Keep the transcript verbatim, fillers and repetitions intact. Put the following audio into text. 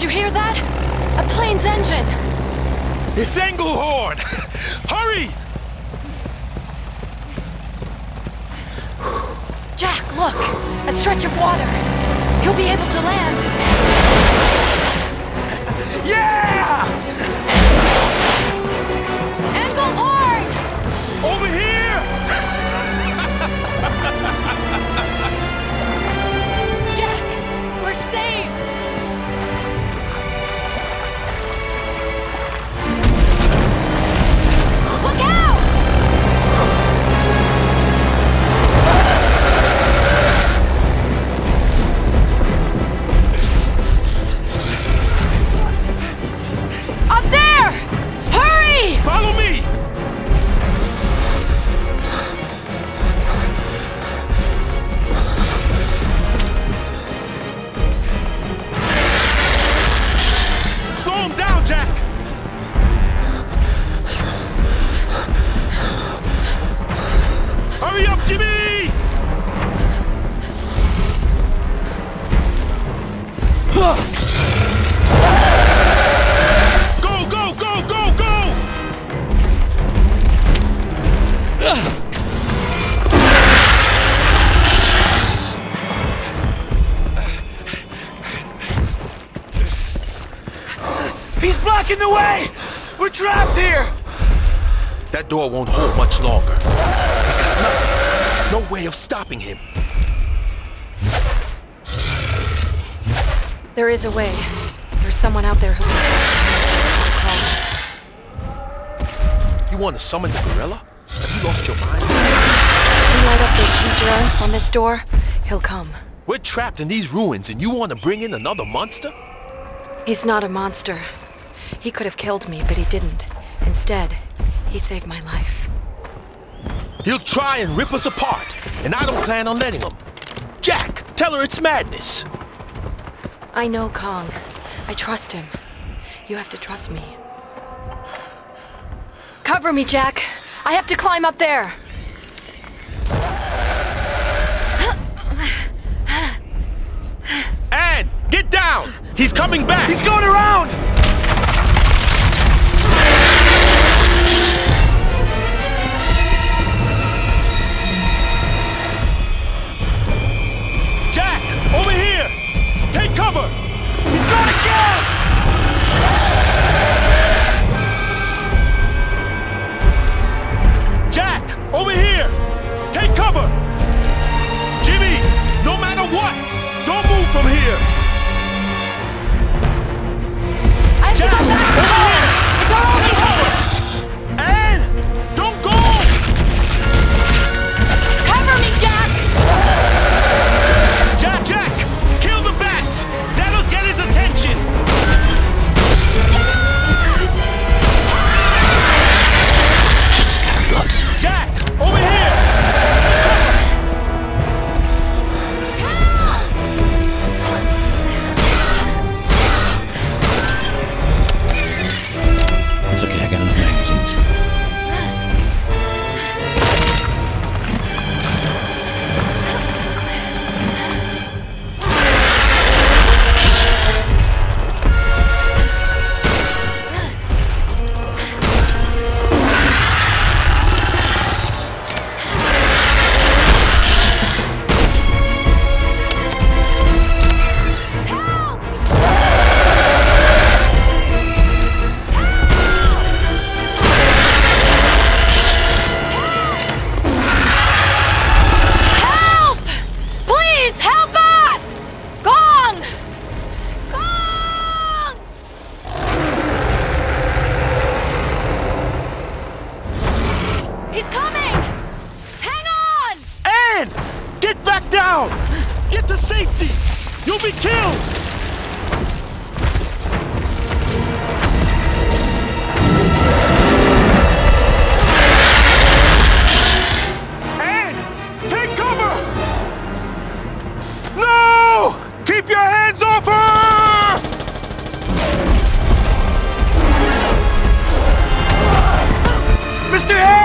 Did you hear that? A plane's engine! It's Engelhorn! Hurry! Jack, look! A stretch of water! He'll be able to land! Yeah! Engelhorn! Over here! Jack, we're saved! In the way! We're trapped here! That door won't hold much longer. We've got nothing. No way of stopping him. There is a way. There's someone out there who's... You want to summon the gorilla? Have you lost your mind? If you light up those huge lamps on this door, he'll come. We're trapped in these ruins and you want to bring in another monster? He's not a monster. He could have killed me, but he didn't. Instead, he saved my life. He'll try and rip us apart, and I don't plan on letting him. Jack, tell her it's madness. I know Kong. I trust him. You have to trust me. Cover me, Jack. I have to climb up there. Ann, get down! He's coming back! He's going around! Get to safety! You'll be killed! Ann! Take cover! No! Keep your hands off her! Mister Ann!